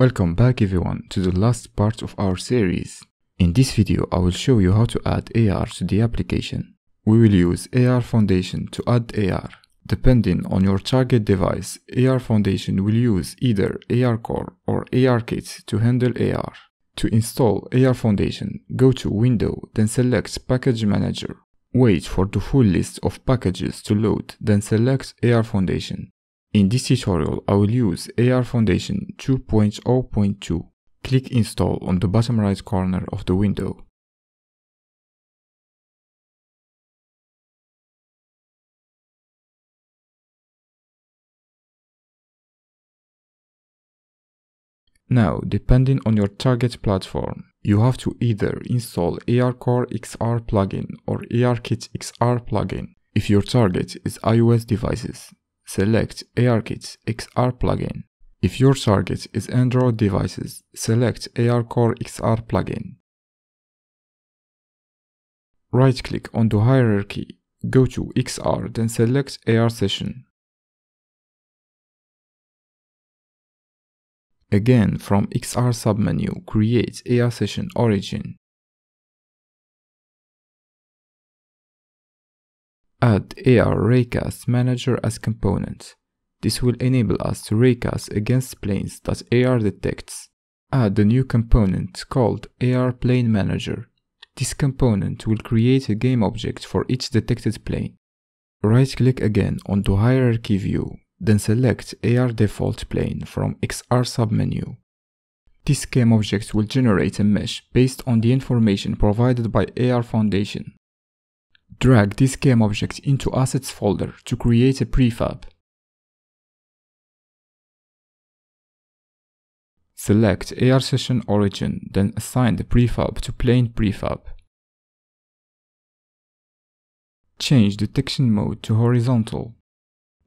Welcome back everyone to the last part of our series. In this video I will show you how to add AR to the application. We will use AR Foundation to add AR. Depending on your target device, AR Foundation will use either ARCore or ARKit to handle AR. To install AR Foundation, go to Window, then select Package Manager. Wait for the full list of packages to load, then select AR Foundation. In this tutorial, I will use AR Foundation 2.0.2. Click Install on the bottom right corner of the window. Now, depending on your target platform, you have to either install ARCore XR plugin or ARKit XR plugin. If your target is iOS devices, select ARKit XR plugin. If your target is Android devices, select ARCore XR plugin. Right-click on the hierarchy, go to XR, then select AR session. Again, from XR submenu, create AR session origin. Add AR Raycast Manager as component. This will enable us to raycast against planes that AR detects. Add a new component called AR Plane Manager. This component will create a game object for each detected plane. Right-click again on the hierarchy view, then select AR Default Plane from XR submenu. This game object will generate a mesh based on the information provided by AR Foundation. Drag this game object into Assets folder to create a prefab. Select AR session origin, then assign the prefab to plane prefab. Change detection mode to horizontal.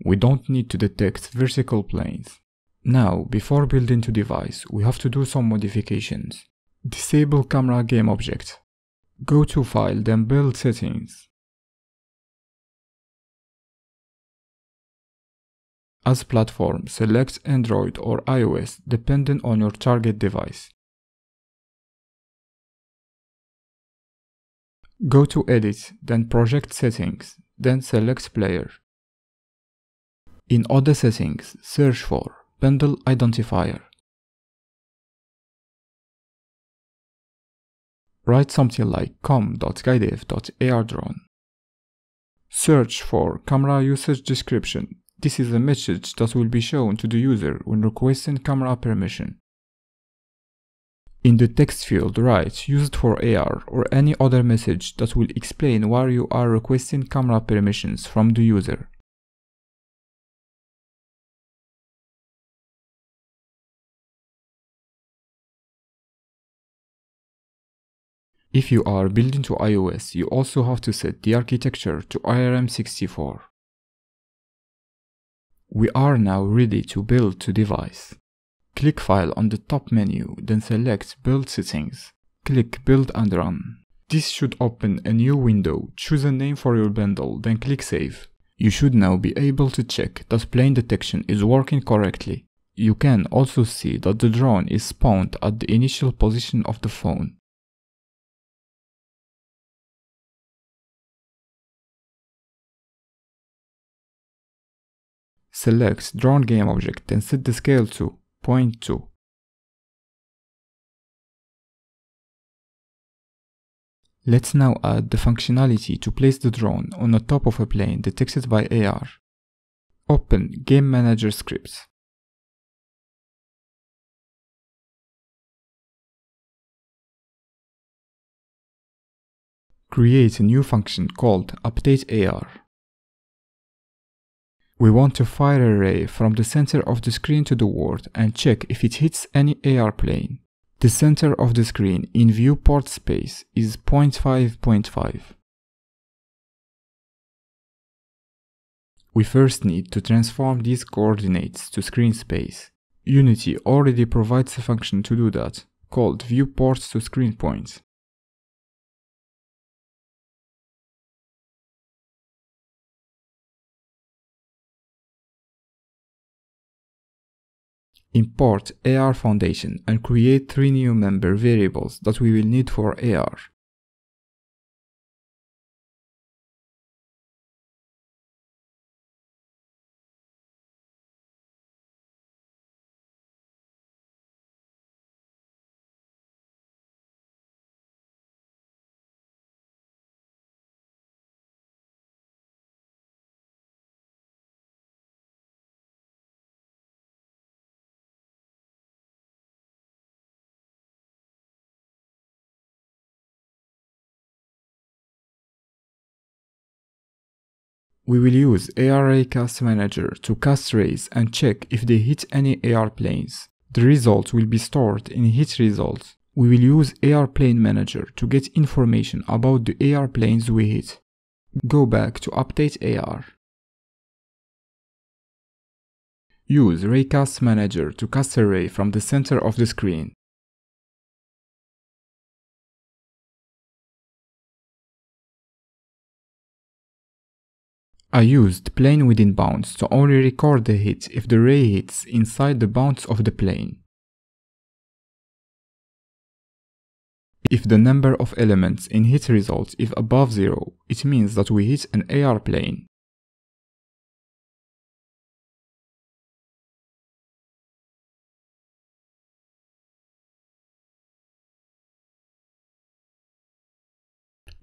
We don't need to detect vertical planes. Now, before building the device, we have to do some modifications. Disable camera game object. Go to File, then Build Settings. As platform, select Android or iOS depending on your target device. Go to Edit, then Project Settings, then select Player. In other settings, search for Bundle Identifier. Write something like com.guidev.ardrone. Search for Camera Usage Description. This is a message that will be shown to the user when requesting camera permission. In the text field, write used for AR or any other message that will explain why you are requesting camera permissions from the user. If you are building to iOS, you also have to set the architecture to ARM64. We are now ready to build to device. Click File on the top menu, then select Build Settings. Click Build and Run. This should open a new window. Choose a name for your bundle, then click Save. You should now be able to check that plane detection is working correctly. You can also see that the drone is spawned at the initial position of the phone. Select Drone Game Object and set the scale to 0.2. Let's now add the functionality to place the drone on the top of a plane detected by AR. Open Game Manager script. Create a new function called Update AR. We want to fire a ray from the center of the screen to the world and check if it hits any AR plane. The center of the screen in viewport space is 0.5.5. We first need to transform these coordinates to screen space. Unity already provides a function to do that, called ViewportToScreenPoint. import AR Foundation and create 3 new member variables that we will need for AR. We will use AR Raycast Manager to cast rays and check if they hit any AR planes. The results will be stored in hit results. We will use AR Plane Manager to get information about the AR planes we hit. Go back to Update AR. Use Raycast Manager to cast a ray from the center of the screen. I used plane within bounds to only record the hit if the ray hits inside the bounds of the plane. If the number of elements in hit result is above 0, it means that we hit an AR plane.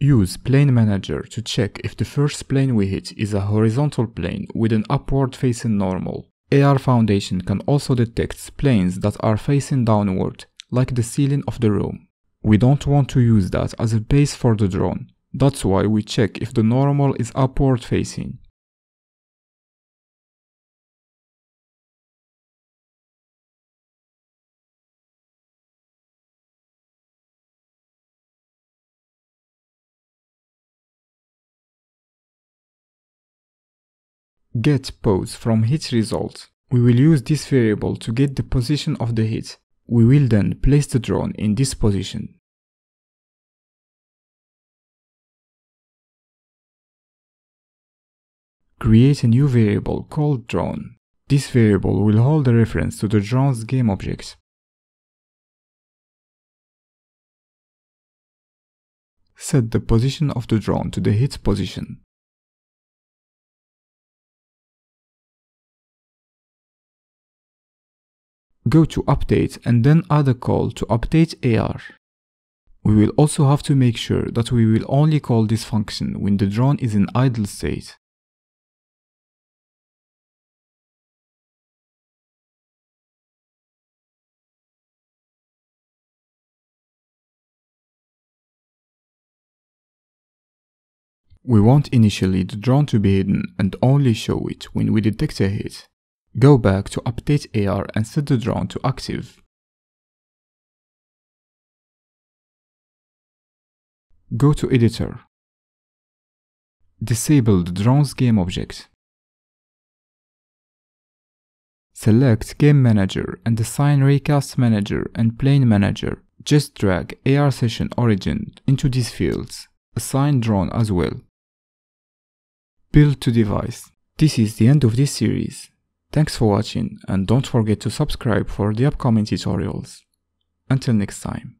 Use Plane Manager to check if the first plane we hit is a horizontal plane with an upward facing normal. AR Foundation can also detect planes that are facing downward, like the ceiling of the room. We don't want to use that as a base for the drone, that's why we check if the normal is upward facing. GetPoseFromHitResult. We will use this variable to get the position of the hit. We will then place the drone in this position. Create a new variable called drone. This variable will hold a reference to the drone's game object. Set the position of the drone to the hit position. Go to Update and then add a call to Update AR. We will also have to make sure that we will only call this function when the drone is in idle state. We want initially the drone to be hidden and only show it when we detect a hit. Go back to Update AR and set the drone to active. Go to Editor. Disable the drone's game object. Select Game Manager and assign Raycast Manager and Plane Manager. Just drag AR Session Origin into these fields. Assign drone as well. Build to device. This is the end of this series. Thanks for watching and don't forget to subscribe for the upcoming tutorials. Until next time.